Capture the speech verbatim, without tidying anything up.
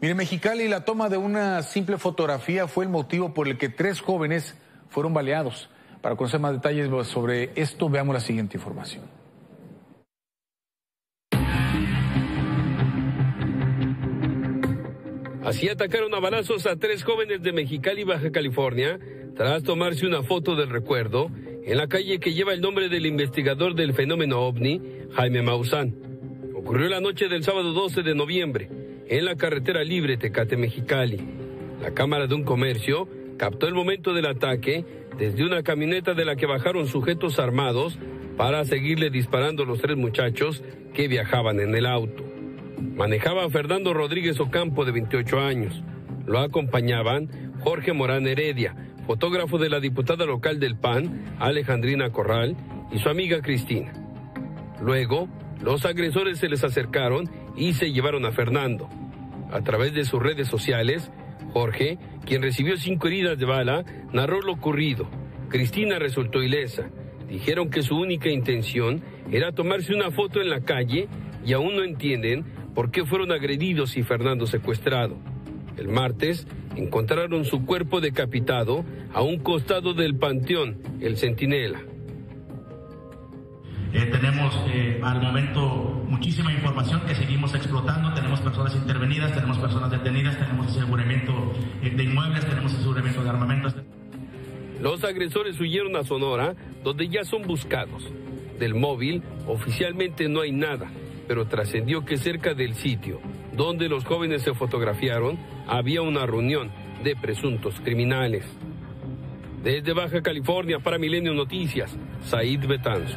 Mire, Mexicali, la toma de una simple fotografía fue el motivo por el que tres jóvenes fueron baleados. Para conocer más detalles sobre esto, veamos la siguiente información. Así atacaron a balazos a tres jóvenes de Mexicali, Baja California, tras tomarse una foto del recuerdo en la calle que lleva el nombre del investigador del fenómeno ovni, Jaime Maussan. Ocurrió la noche del sábado doce de noviembre, en la carretera libre Tecate-Mexicali. La cámara de un comercio captó el momento del ataque desde una camioneta de la que bajaron sujetos armados para seguirle disparando a los tres muchachos que viajaban en el auto. Manejaba a Fernando Rodríguez Ocampo, de veintiocho años. Lo acompañaban Jorge Morán Heredia, fotógrafo de la diputada local del P A N, Alejandrina Corral, y su amiga Cristina. Luego, los agresores se les acercaron y se llevaron a Fernando. A través de sus redes sociales, Jorge, quien recibió cinco heridas de bala, narró lo ocurrido. Cristina resultó ilesa. Dijeron que su única intención era tomarse una foto en la calle y aún no entienden por qué fueron agredidos y Fernando secuestrado. El martes encontraron su cuerpo decapitado a un costado del panteón El Sentinela. Eh, tenemos eh, al momento muchísima información que seguimos explotando. Tenemos personas intervenidas, tenemos personas detenidas, tenemos aseguramiento eh, de inmuebles, tenemos aseguramiento de armamentos. Los agresores huyeron a Sonora, donde ya son buscados. Del móvil oficialmente no hay nada, pero trascendió que cerca del sitio donde los jóvenes se fotografiaron había una reunión de presuntos criminales. Desde Baja California para Milenio Noticias, Said Betanzo.